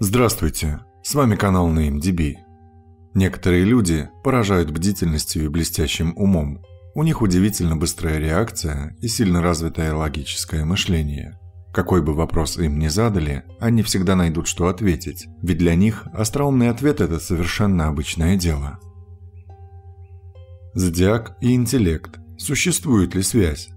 Здравствуйте, с вами канал NameDB. Некоторые люди поражают бдительностью и блестящим умом. У них удивительно быстрая реакция и сильно развитое логическое мышление. Какой бы вопрос им ни задали, они всегда найдут, что ответить, ведь для них остроумный ответ – это совершенно обычное дело. Зодиак и интеллект. Существует ли связь?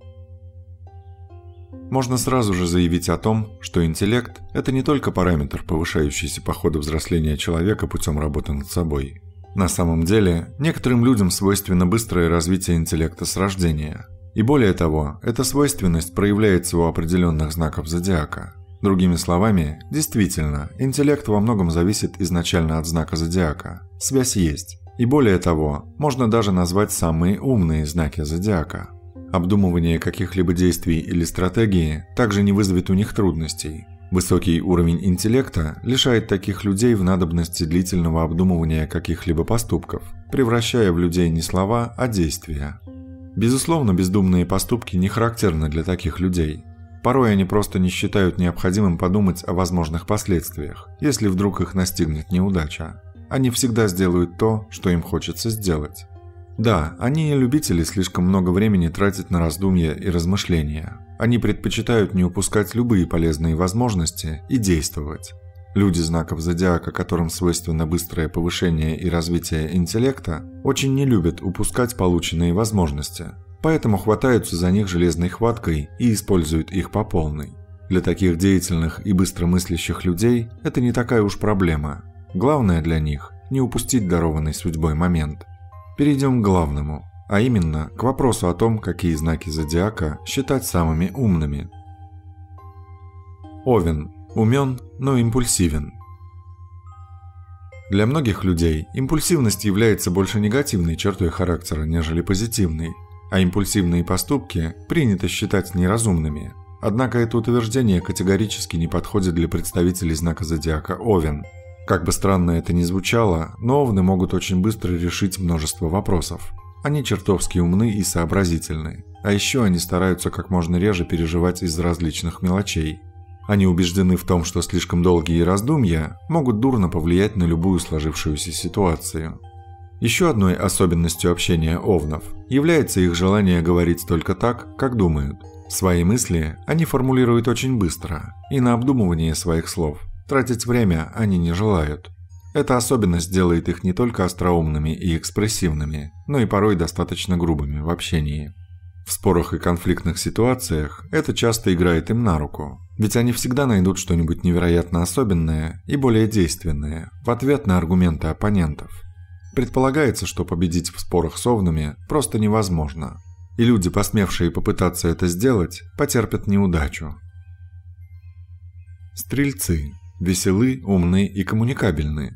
Можно сразу же заявить о том, что интеллект – это не только параметр, повышающийся по ходу взросления человека путем работы над собой. На самом деле, некоторым людям свойственно быстрое развитие интеллекта с рождения. И более того, эта свойственность проявляется у определенных знаков зодиака. Другими словами, действительно, интеллект во многом зависит изначально от знака зодиака. Связь есть. И более того, можно даже назвать самые умные знаки зодиака. Обдумывание каких-либо действий или стратегии также не вызовет у них трудностей. Высокий уровень интеллекта лишает таких людей в надобности длительного обдумывания каких-либо поступков, превращая в людей не слова, а действия. Безусловно, бездумные поступки не характерны для таких людей. Порой они просто не считают необходимым подумать о возможных последствиях, если вдруг их настигнет неудача. Они всегда сделают то, что им хочется сделать. Да, они не любители слишком много времени тратить на раздумья и размышления. Они предпочитают не упускать любые полезные возможности и действовать. Люди знаков зодиака, которым свойственно быстрое повышение и развитие интеллекта, очень не любят упускать полученные возможности, поэтому хватаются за них железной хваткой и используют их по полной. Для таких деятельных и быстромыслящих людей это не такая уж проблема. Главное для них – не упустить дарованный судьбой момент. Перейдем к главному, а именно к вопросу о том, какие знаки зодиака считать самыми умными. Овен. Умен, но импульсивен. Для многих людей импульсивность является больше негативной чертой характера, нежели позитивной, а импульсивные поступки принято считать неразумными. Однако это утверждение категорически не подходит для представителей знака зодиака Овен. Как бы странно это ни звучало, но овны могут очень быстро решить множество вопросов. Они чертовски умны и сообразительны, а еще они стараются как можно реже переживать из-за различных мелочей. Они убеждены в том, что слишком долгие раздумья могут дурно повлиять на любую сложившуюся ситуацию. Еще одной особенностью общения овнов является их желание говорить только так, как думают. Свои мысли они формулируют очень быстро, и на обдумывание своих слов тратить время они не желают. Эта особенность делает их не только остроумными и экспрессивными, но и порой достаточно грубыми в общении. В спорах и конфликтных ситуациях это часто играет им на руку, ведь они всегда найдут что-нибудь невероятно особенное и более действенное в ответ на аргументы оппонентов. Предполагается, что победить в спорах с овнами просто невозможно, и люди, посмевшие попытаться это сделать, потерпят неудачу. Стрельцы. Веселы, умны и коммуникабельны.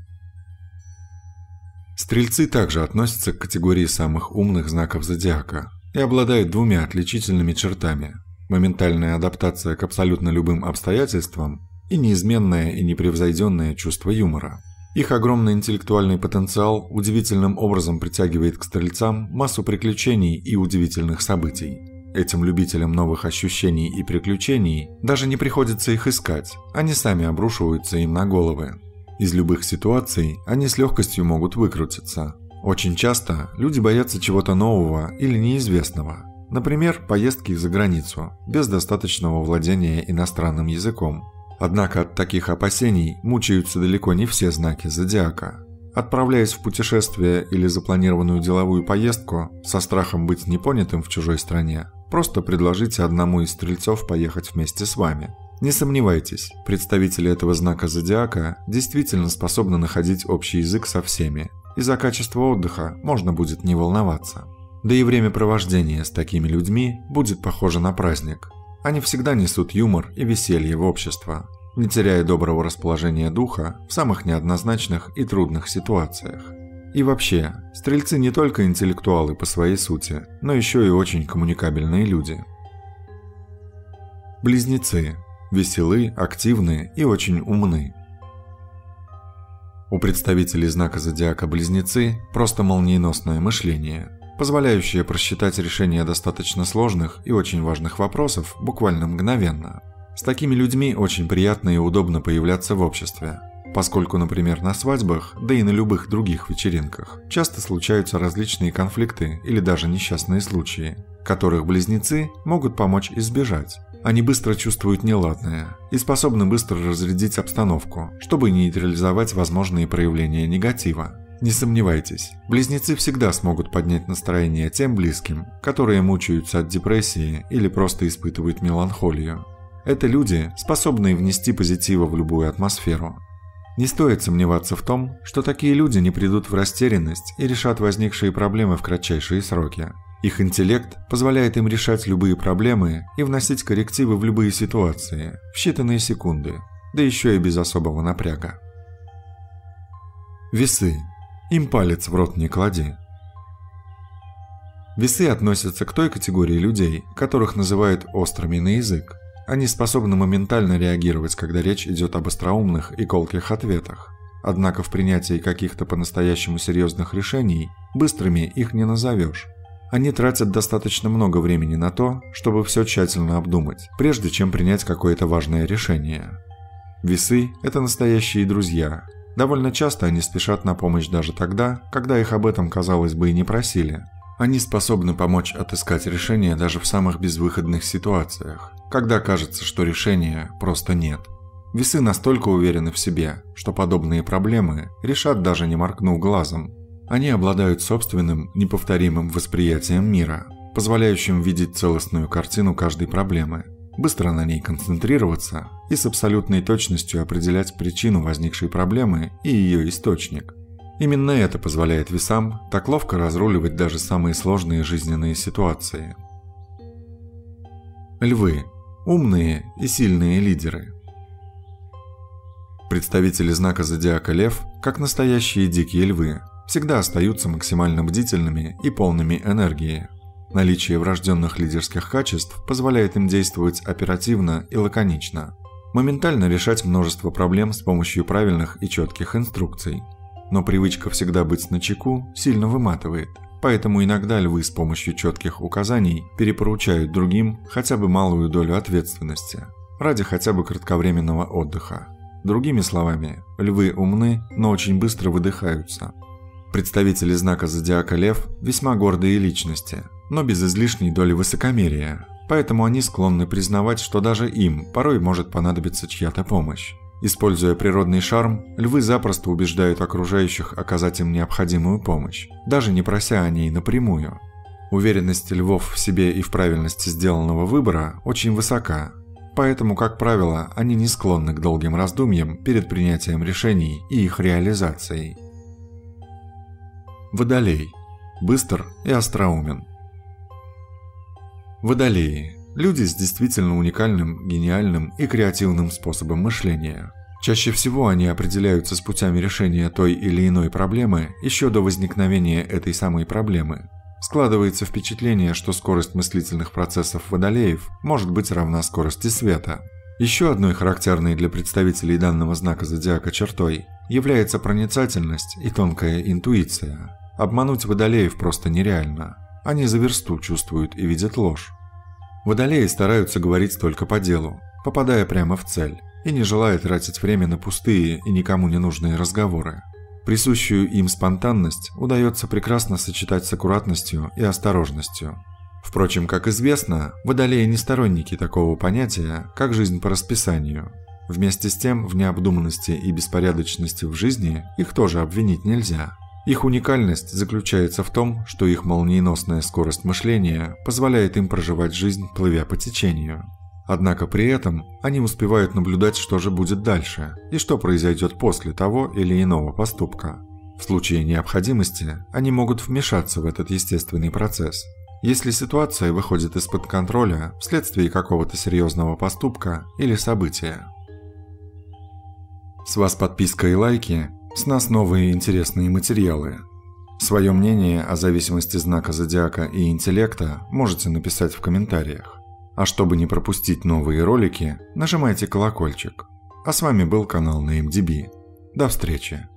Стрельцы также относятся к категории самых умных знаков зодиака и обладают двумя отличительными чертами – моментальная адаптация к абсолютно любым обстоятельствам и неизменное и непревзойденное чувство юмора. Их огромный интеллектуальный потенциал удивительным образом притягивает к стрельцам массу приключений и удивительных событий. Этим любителям новых ощущений и приключений даже не приходится их искать, они сами обрушиваются им на головы. Из любых ситуаций они с легкостью могут выкрутиться. Очень часто люди боятся чего-то нового или неизвестного. Например, поездки за границу, без достаточного владения иностранным языком. Однако от таких опасений мучаются далеко не все знаки зодиака. Отправляясь в путешествие или запланированную деловую поездку, со страхом быть непонятым в чужой стране, просто предложите одному из стрельцов поехать вместе с вами. Не сомневайтесь, представители этого знака зодиака действительно способны находить общий язык со всеми, и за качество отдыха можно будет не волноваться. Да и времяпровождение с такими людьми будет похоже на праздник. Они всегда несут юмор и веселье в общество, не теряя доброго расположения духа в самых неоднозначных и трудных ситуациях. И вообще, стрельцы не только интеллектуалы по своей сути, но еще и очень коммуникабельные люди. Близнецы. Веселы, активны и очень умны. У представителей знака зодиака Близнецы просто молниеносное мышление, позволяющее просчитать решение достаточно сложных и очень важных вопросов буквально мгновенно. С такими людьми очень приятно и удобно появляться в обществе. поскольку, например, на свадьбах, да и на любых других вечеринках, часто случаются различные конфликты или даже несчастные случаи, которых близнецы могут помочь избежать. Они быстро чувствуют неладное и способны быстро разрядить обстановку, чтобы нейтрализовать возможные проявления негатива. Не сомневайтесь, близнецы всегда смогут поднять настроение тем близким, которые мучаются от депрессии или просто испытывают меланхолию. Это люди, способные внести позитива в любую атмосферу. Не стоит сомневаться в том, что такие люди не придут в растерянность и решат возникшие проблемы в кратчайшие сроки. Их интеллект позволяет им решать любые проблемы и вносить коррективы в любые ситуации в считанные секунды, да еще и без особого напряга. Весы. Им палец в рот не клади. Весы относятся к той категории людей, которых называют острыми на язык. Они способны моментально реагировать, когда речь идет об остроумных и колких ответах. Однако в принятии каких-то по-настоящему серьезных решений быстрыми их не назовешь. Они тратят достаточно много времени на то, чтобы все тщательно обдумать, прежде чем принять какое-то важное решение. Весы – это настоящие друзья. Довольно часто они спешат на помощь даже тогда, когда их об этом, казалось бы, и не просили. Они способны помочь отыскать решение даже в самых безвыходных ситуациях, когда кажется, что решения просто нет. Весы настолько уверены в себе, что подобные проблемы решат даже не моргнув глазом. Они обладают собственным неповторимым восприятием мира, позволяющим видеть целостную картину каждой проблемы, быстро на ней концентрироваться и с абсолютной точностью определять причину возникшей проблемы и ее источник. Именно это позволяет весам так ловко разруливать даже самые сложные жизненные ситуации. Львы. Умные и сильные лидеры. Представители знака зодиака Лев, как настоящие дикие львы, всегда остаются максимально бдительными и полными энергии. Наличие врожденных лидерских качеств позволяет им действовать оперативно и лаконично, моментально решать множество проблем с помощью правильных и четких инструкций. Но привычка всегда быть начеку сильно выматывает, поэтому иногда львы с помощью четких указаний перепоручают другим хотя бы малую долю ответственности, ради хотя бы кратковременного отдыха. Другими словами, львы умны, но очень быстро выдыхаются. Представители знака зодиака Лев весьма гордые личности, но без излишней доли высокомерия, поэтому они склонны признавать, что даже им порой может понадобиться чья-то помощь. Используя природный шарм, львы запросто убеждают окружающих оказать им необходимую помощь, даже не прося о ней напрямую. Уверенность львов в себе и в правильности сделанного выбора очень высока, поэтому, как правило, они не склонны к долгим раздумьям перед принятием решений и их реализацией. Водолей. Быстр и остроумен. Водолеи – люди с действительно уникальным, гениальным и креативным способом мышления. Чаще всего они определяются с путями решения той или иной проблемы еще до возникновения этой самой проблемы. Складывается впечатление, что скорость мыслительных процессов водолеев может быть равна скорости света. Еще одной характерной для представителей данного знака зодиака чертой является проницательность и тонкая интуиция. Обмануть водолеев просто нереально. Они за версту чувствуют и видят ложь. Водолеи стараются говорить только по делу, попадая прямо в цель, и не желая тратить время на пустые и никому не нужные разговоры. Присущую им спонтанность удается прекрасно сочетать с аккуратностью и осторожностью. Впрочем, как известно, водолеи не сторонники такого понятия, как жизнь по расписанию. Вместе с тем, в необдуманности и беспорядочности в жизни их тоже обвинить нельзя. Их уникальность заключается в том, что их молниеносная скорость мышления позволяет им проживать жизнь, плывя по течению. Однако при этом они успевают наблюдать, что же будет дальше и что произойдет после того или иного поступка. В случае необходимости они могут вмешаться в этот естественный процесс. Если ситуация выходит из-под контроля вследствие какого-то серьезного поступка или события. С вас подписка и лайки, с нас новые интересные материалы. Свое мнение о зависимости знака зодиака и интеллекта можете написать в комментариях. А чтобы не пропустить новые ролики, нажимайте колокольчик. А с вами был канал NameDB. До встречи!